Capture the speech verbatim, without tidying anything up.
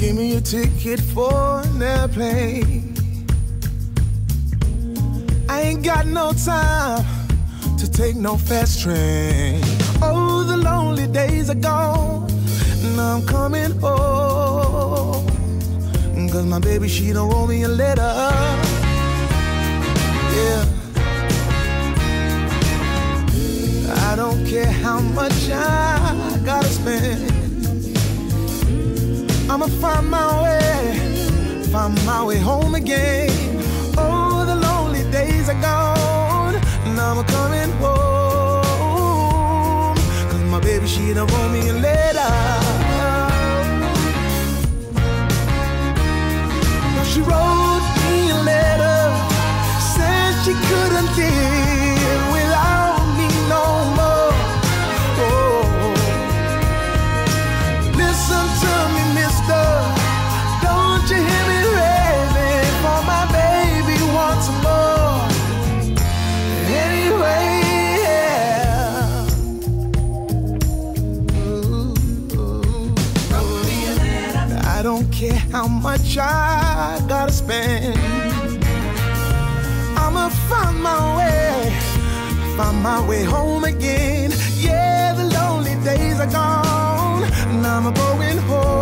Give me a ticket for an airplane. I ain't got no time to take no fast train. Oh, the lonely days are gone, and I'm coming home, 'cause my baby, she don't wrote me a letter. Yeah, I don't care how much I gotta spend, I'ma find my way, find my way home again. Oh, the lonely days are gone, and I'm coming home, 'cause my baby, she done wrote me a letter. She wrote me a letter, said she couldn't live without me no more. Oh, listen to me, mister, don't you hear me raving for my baby once more? Anyway, yeah. Ooh, ooh. I don't care how much I gotta spend, I'ma find my way, find my way home again. Yeah, the lonely days are gone, and I'm going home.